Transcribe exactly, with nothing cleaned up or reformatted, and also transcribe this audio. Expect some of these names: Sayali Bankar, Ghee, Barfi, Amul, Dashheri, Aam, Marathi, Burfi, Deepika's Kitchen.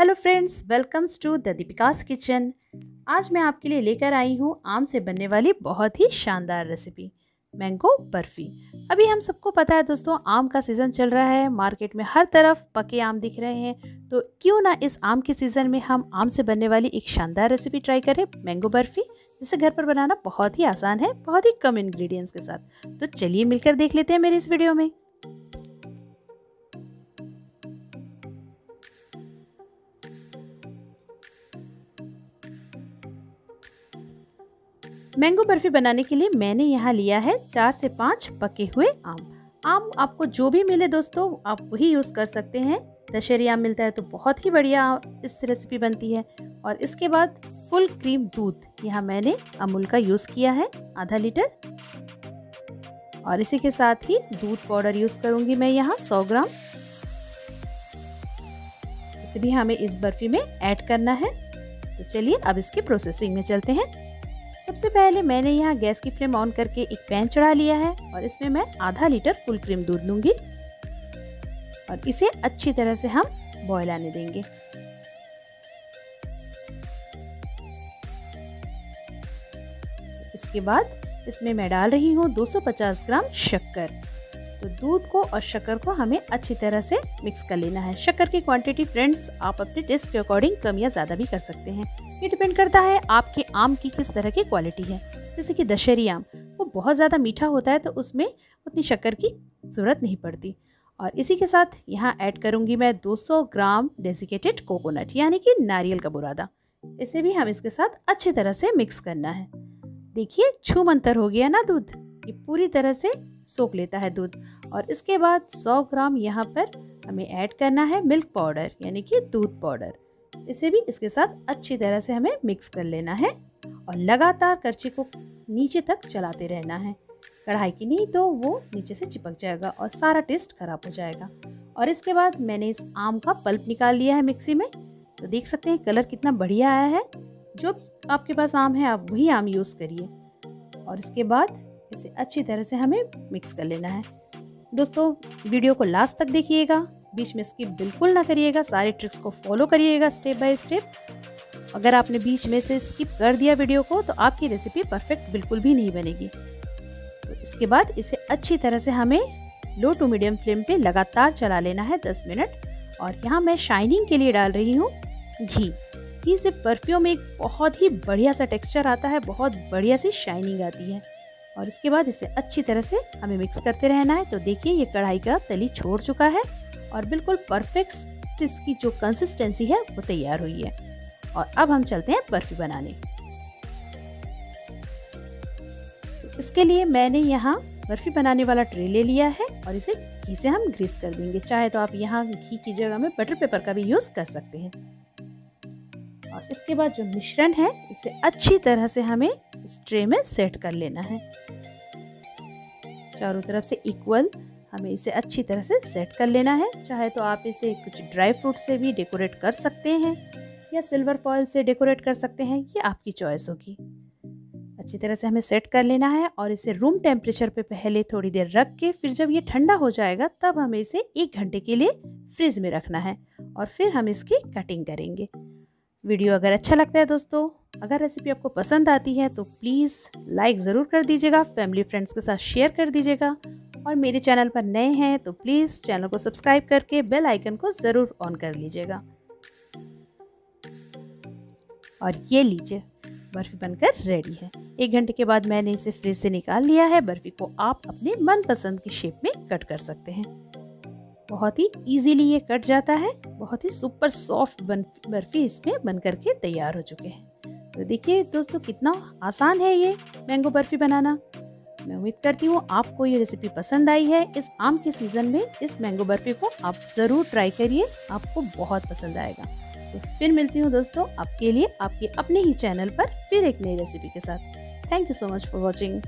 Hello friends, welcomes to the Deepika's kitchen. आज मैं आपके लिए लेकर आई हूँ आम से बनने वाली बहुत ही शानदार रेसिपी, मैंगो बर्फ़ी। अभी हम सबको पता है दोस्तों, आम का सीज़न चल रहा है, मार्केट में हर तरफ पके आम दिख रहे हैं। तो क्यों ना इस आम के सीज़न में हम आम से बनने वाली एक शानदार रेसिपी ट्राई करें, मैंगो बर्फ़ी, जिसे घर पर बनाना बहुत ही आसान है, बहुत ही कम इन्ग्रीडियंट्स के साथ। तो चलिए मिलकर देख लेते हैं मेरे इस वीडियो में। मैंगो बर्फ़ी बनाने के लिए मैंने यहाँ लिया है चार से पाँच पके हुए आम। आम आपको जो भी मिले दोस्तों, आप वही यूज़ कर सकते हैं। दशहरी आम मिलता है तो बहुत ही बढ़िया इस रेसिपी बनती है। और इसके बाद फुल क्रीम दूध, यहाँ मैंने अमूल का यूज़ किया है आधा लीटर। और इसी के साथ ही दूध पाउडर यूज़ करूँगी मैं यहाँ सौ ग्राम। इसे भी हमें इस बर्फ़ी में ऐड करना है। तो चलिए अब इसके प्रोसेसिंग में चलते हैं। सबसे पहले मैंने यहाँ गैस की फ्लेम ऑन करके एक पैन चढ़ा लिया है और इसमें मैं आधा लीटर फुल क्रीम दूध लूँगी और इसे अच्छी तरह से हम बॉयल आने देंगे। इसके बाद इसमें मैं डाल रही हूँ दो सौ पचास ग्राम शक्कर। तो दूध को और शक्कर को हमें अच्छी तरह से मिक्स कर लेना है। शक्कर की क्वांटिटी फ्रेंड्स आप अपने टेस्ट के अकॉर्डिंग कम या ज़्यादा भी कर सकते हैं। ये डिपेंड करता है आपके आम की किस तरह की क्वालिटी है। जैसे कि दशहरी आम वो बहुत ज़्यादा मीठा होता है तो उसमें उतनी शक्कर की ज़रूरत नहीं पड़ती। और इसी के साथ यहाँ ऐड करूँगी मैं दो सौ ग्राम डेसिकेटेड कोकोनट, यानी कि नारियल का बुरादा। इसे भी हम इसके साथ अच्छी तरह से मिक्स करना है। देखिए छूम अंतर हो गया ना, दूध ये पूरी तरह से सोख लेता है दूध। और इसके बाद सौ ग्राम यहाँ पर हमें ऐड करना है मिल्क पाउडर, यानी कि दूध पाउडर। इसे भी इसके साथ अच्छी तरह से हमें मिक्स कर लेना है और लगातार करछी को नीचे तक चलाते रहना है। कढ़ाई की नहीं तो वो नीचे से चिपक जाएगा और सारा टेस्ट खराब हो जाएगा। और इसके बाद मैंने इस आम का पल्प निकाल लिया है मिक्सी में। तो देख सकते हैं कलर कितना बढ़िया आया है। जो आपके पास आम है आप वही आम यूज़ करिए। और इसके बाद इसे अच्छी तरह से हमें मिक्स कर लेना है। दोस्तों वीडियो को लास्ट तक देखिएगा, बीच में स्किप बिल्कुल ना करिएगा, सारे ट्रिक्स को फॉलो करिएगा स्टेप बाय स्टेप। अगर आपने बीच में से स्किप कर दिया वीडियो को तो आपकी रेसिपी परफेक्ट बिल्कुल भी नहीं बनेगी। तो इसके बाद इसे अच्छी तरह से हमें लो टू मीडियम फ्लेम पे लगातार चला लेना है दस मिनट। और यहाँ मैं शाइनिंग के लिए डाल रही हूँ घी। घी से बर्फियों में एक बहुत ही बढ़िया सा टेक्स्चर आता है, बहुत बढ़िया सी शाइनिंग आती है। और इसके बाद इसे अच्छी तरह से हमें मिक्स करते रहना है। तो देखिए ये कढ़ाई का तली छोड़ चुका है और बिल्कुल परफेक्ट इसकी जो कंसिस्टेंसी है वो तैयार हुई है। और अब हम चलते हैं बर्फी बनाने। इसके लिए मैंने यहाँ बर्फी बनाने वाला ट्रे ले लिया है और इसे घी से हम ग्रीस कर देंगे। चाहे तो आप यहाँ घी की जगह में बटर पेपर का भी यूज कर सकते हैं। और इसके बाद जो मिश्रण है इसे अच्छी तरह से हमें इस ट्रे में सेट कर लेना है। चारों तरफ से इक्वल हमें इसे अच्छी तरह से सेट कर लेना है। चाहे तो आप इसे कुछ ड्राई फ्रूट से भी डेकोरेट कर सकते हैं या सिल्वर फॉयल से डेकोरेट कर सकते हैं, ये आपकी चॉइस होगी। अच्छी तरह से हमें सेट कर लेना है और इसे रूम टेम्परेचर पे पहले थोड़ी देर रख के फिर जब ये ठंडा हो जाएगा तब हमें इसे एक घंटे के लिए फ्रिज में रखना है और फिर हम इसकी कटिंग करेंगे। वीडियो अगर अच्छा लगता है दोस्तों, अगर रेसिपी आपको पसंद आती है तो प्लीज़ लाइक ज़रूर कर दीजिएगा, फैमिली फ्रेंड्स के साथ शेयर कर दीजिएगा। और मेरे चैनल पर नए हैं तो प्लीज़ चैनल को सब्सक्राइब करके बेल आइकन को ज़रूर ऑन कर लीजिएगा। और ये लीजिए बर्फ़ी बनकर रेडी है। एक घंटे के बाद मैंने इसे फ्रिज से निकाल लिया है। बर्फ़ी को आप अपने मनपसंद की शेप में कट कर सकते हैं। बहुत ही इजीली ये कट जाता है। बहुत ही सुपर सॉफ्ट बन बर्फ़ी इसमें बन करके तैयार हो चुके हैं। तो देखिए दोस्तों कितना आसान है ये मैंगो बर्फ़ी बनाना। मैं उम्मीद करती हूँ आपको ये रेसिपी पसंद आई है। इस आम के सीज़न में इस मैंगो बर्फ़ी को आप ज़रूर ट्राई करिए, आपको बहुत पसंद आएगा। तो फिर मिलती हूँ दोस्तों आपके लिए आपके अपने ही चैनल पर फिर एक नई रेसिपी के साथ। Thank you so much for watching.